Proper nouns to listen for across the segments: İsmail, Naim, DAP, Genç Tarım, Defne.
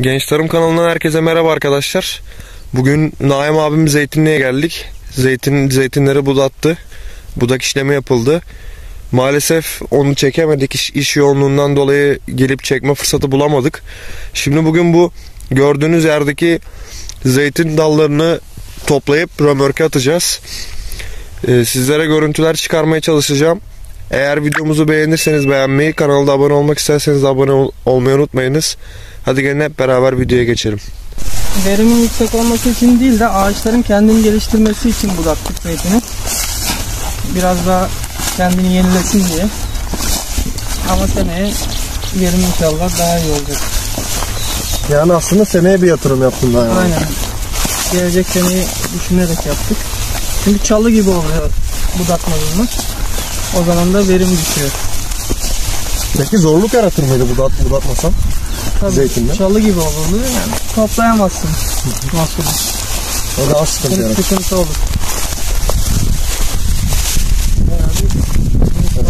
Genç Tarım kanalından herkese merhaba arkadaşlar. Bugün Naim abim zeytinliğe geldik. Zeytinleri budattı. Budak işlemi yapıldı. Maalesef onu çekemedik. İş yoğunluğundan dolayı gelip çekme fırsatı bulamadık. Şimdi bugün bu gördüğünüz yerdeki zeytin dallarını toplayıp römörke atacağız. Sizlere görüntüler çıkarmaya çalışacağım. Eğer videomuzu beğenirseniz beğenmeyi, kanalda abone olmak isterseniz abone olmayı unutmayınız. Hadi gelin hep beraber videoya geçelim. Verimin yüksek olması için değil de ağaçların kendini geliştirmesi için budaklık zeytini. Biraz daha kendini yenilesin diye. Ama seneye verim inşallah daha iyi olacak. Yani aslında seneye bir yatırım yaptım daha. Yani. Aynen. Gelecek seneyi düşünerek yaptık. Çünkü çalı gibi oluyor budakladığımız. O zaman da verim düşüyor. Peki zorluk yaratır mıydı budatmasam? Tabii zeytinle. Çalı gibi olurdu yani. Toplayamazsın. Mahsulü. O da az sıkıntı yaratır. Sıkıntı olur.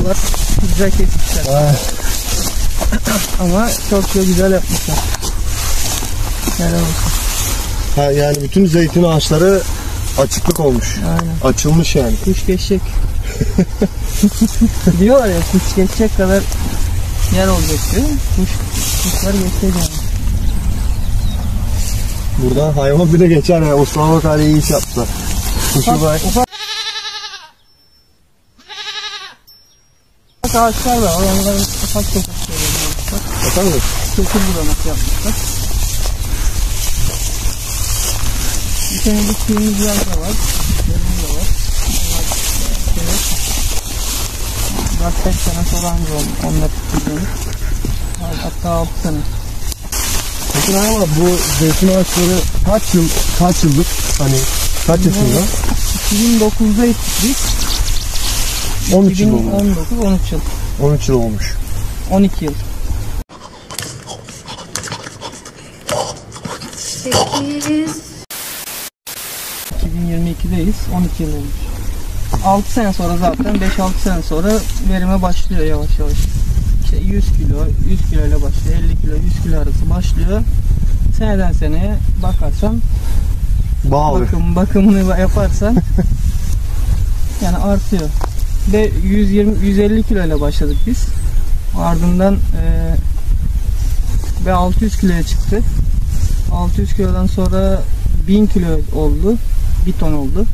Bunlar güzel kesmişler. Ama çok güzel yapmışlar. Helal olsun. Ha, yani bütün zeytin ağaçları açıklık olmuş. Aynen. Açılmış yani. Kuş geçecek. Diyorlar ya, kuş geçecek kadar yer olacak diyor. Kuşlar geçecek yani. Buradan hayvan bile geçer ya. Osmanlı Kale iyi iş yaptılar. Kuşu bak. Ufak ağaçlar var. Onların ufak sokak yapmışlar. Bakalım mı? Sokul bulamak yapmışlar. Bir tane de suyumuz yer de var. Kaç sene sonra hangi onunla tutuyoruz? Hatta 6 sene. Peki ama bu zeytin ağaçları kaç yıllık? Hani kaç yaşında? 2009'da yetiştik. 13 yıl olmuş. 13 yıl. 13 yıl olmuş. 12 yıl. Sekiz. 2022'deyiz. 12 yıl olmuş. 6 sene sonra zaten 5-6 sene sonra verime başlıyor yavaş yavaş. İşte 100 kilo ile başlıyor, 50 kilo, 100 kilo arası başlıyor. Seneden seneye bakarsan, bakımını yaparsan yani artıyor. Ve 120-150 kilo ile başladık biz. Ardından ve 600 kiloya çıktı. 600 kilodan sonra 1000 kilo oldu, 1 ton oldu.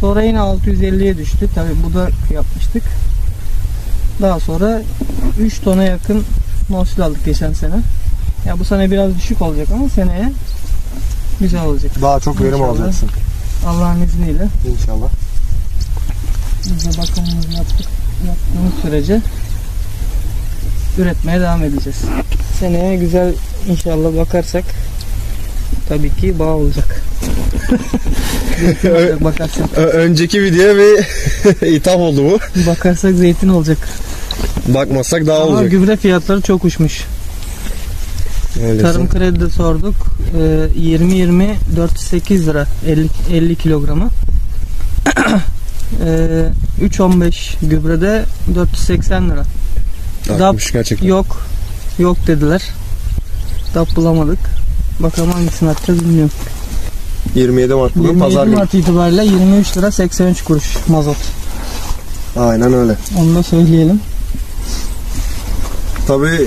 Sonra yine 650'ye düştü. Tabii budak yapmıştık. Daha sonra 3 tona yakın mahsul aldık geçen sene. Ya bu sene biraz düşük olacak ama seneye güzel olacak. Daha çok verim alacaksın. Allah'ın izniyle. İnşallah. Biz de bakımımızı yaptığımız sürece üretmeye devam edeceğiz. Seneye güzel inşallah bakarsak tabii ki bağ olacak. Bakarsak. Önceki videoya bir itham oldu bu. Bakarsak zeytin olacak. Bakmazsak daha olacak. Ama gübre fiyatları çok uçmuş. Öyleyse. Tarım kredi sorduk. 20-20 408 lira 50 kilogramı. 3-15 gübrede 480 lira. DAP gerçekten. Yok dediler. DAP bulamadık. Bakalım hangisini atacağız bilmiyorum. 27 Mart itibariyle 23 lira 83 kuruş mazot. Aynen öyle. Onu da söyleyelim. Tabii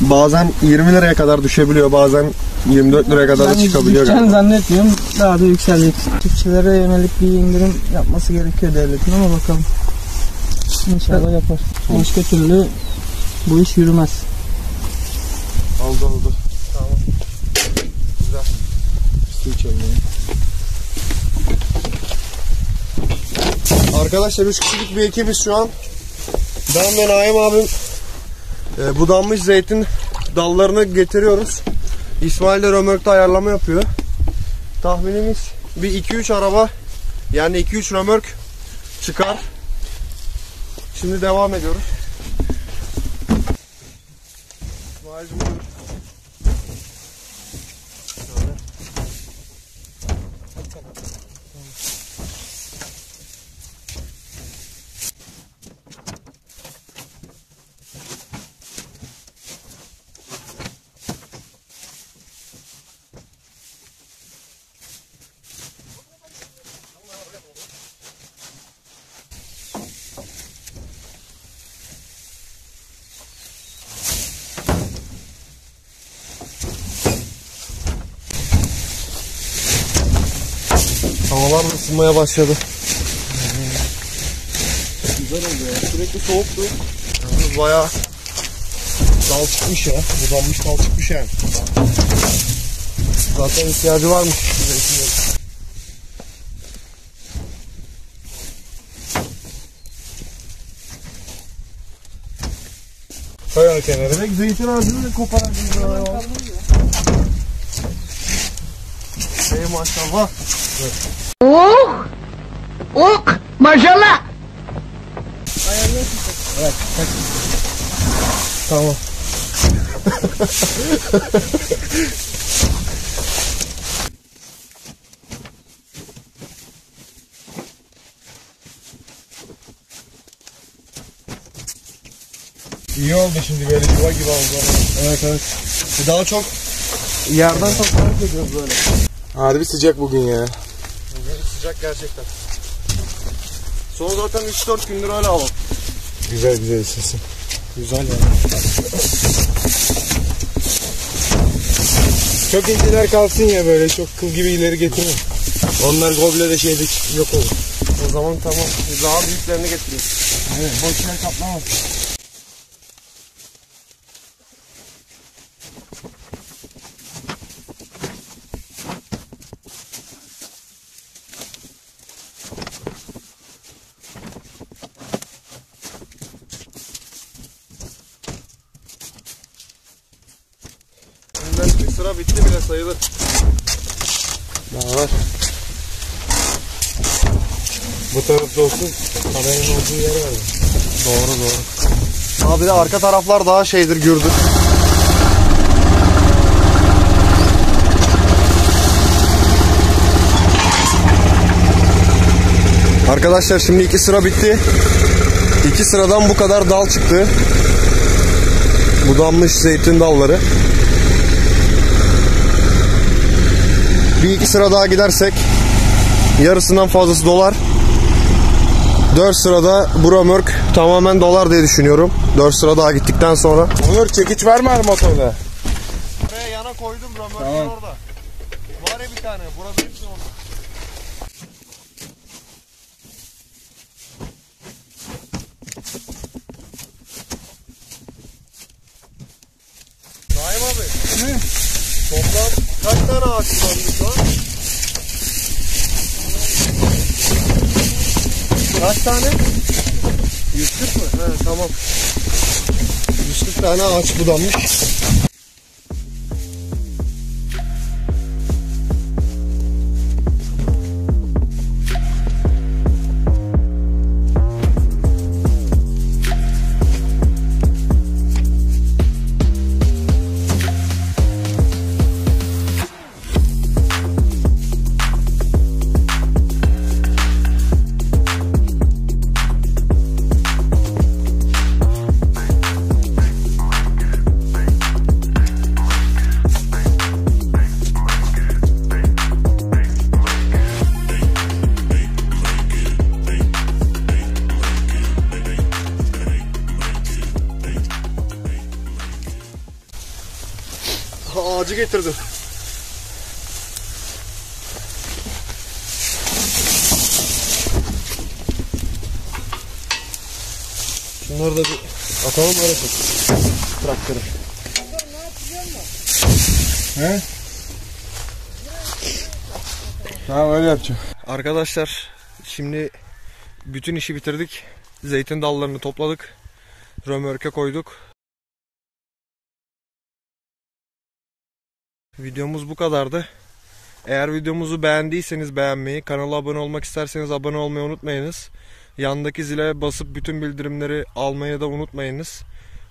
bazen 20 liraya kadar düşebiliyor, bazen 24 liraya kadar da çıkabiliyor. Ben zannetmiyorum. Daha da yükselecek. Çiftçilere yönelik bir indirim yapması gerekiyor devletin ama bakalım. İnşallah yapar. Başka türlü bu iş yürümez. Oldu. Tamam. Güzel. Arkadaşlar 3 kişilik bir ekibiz şu an. Ben ve Naim abim budanmış zeytin dallarını getiriyoruz. İsmail de römörkte ayarlama yapıyor. Tahminimiz bir 2-3 araba, yani 2-3 römörk çıkar. Şimdi devam ediyoruz. Havalar da ısınmaya başladı. Güzel oldu ya. Sürekli soğuktu. Yalnız bayağı dal çıkmış ya. Budanmış dal çıkmış yani. Zaten ihtiyacı varmış. Kaya kenarı. Bek zeytin ağacını da koparacağız ya. Ey maşallah. Oh! Ok! Maşallah! Evet, tamam. İyi oldu şimdi, böyle yuva gibi oldu. Evet. Daha çok yerden toprak ediyoruz böyle. Harbi sıcak bugün ya. Bugün sıcak gerçekten. Son zaten 3-4 gündür öyle hava. Güzel sesin. Güzel yani. Çok inciler kalsın ya böyle, çok kıl gibi ileri getirin. Onlar goblede şeyde yok olur. O zaman tamam, daha büyüklerini getiriyoruz. Evet, boş yer kaplamaz. Sıra bitti bile sayılır. Daha var. Bu tarafta olsun. Kameranın olduğu yer var. Doğru. Abi bir de arka taraflar daha şeydir, gürdür. Arkadaşlar şimdi 2 sıra bitti. 2 sıradan bu kadar dal çıktı. Budanmış zeytin dalları. Bir 2 sıra daha gidersek yarısından fazlası dolar. 4 sırada buramörk tamamen dolar diye düşünüyorum. 4 sıra daha gittikten sonra. Onur çekiç verme her motorda. Buraya yana koydum buramörk tamam. Orada. Var ya bir tane. Burada hepsi orada. Naim abi. Ne? Toplam kaç tane ağaç kullandık lan? Kaç tane? 140 mı? He tamam. 140 tane ağaç budanmış. Ağacı getirdim. Şunları da bir atalım oraya. Traktörü. He? Tamam öyle yapacağım. Arkadaşlar şimdi bütün işi bitirdik. Zeytin dallarını topladık. Römörke koyduk. Videomuz bu kadardı. Eğer videomuzu beğendiyseniz beğenmeyi, kanala abone olmak isterseniz abone olmayı unutmayınız. Yandaki zile basıp bütün bildirimleri almayı da unutmayınız.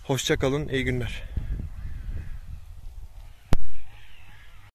Hoşça kalın, iyi günler.